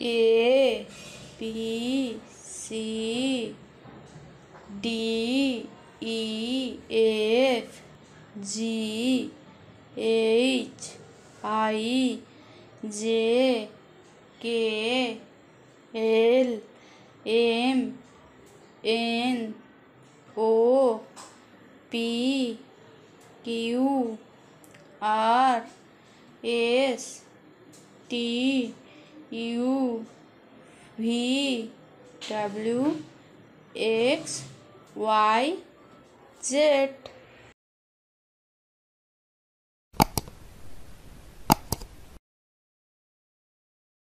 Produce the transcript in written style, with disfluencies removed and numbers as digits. A B C D E F G H I J K L M N O P Q R S T U V W X Y Z.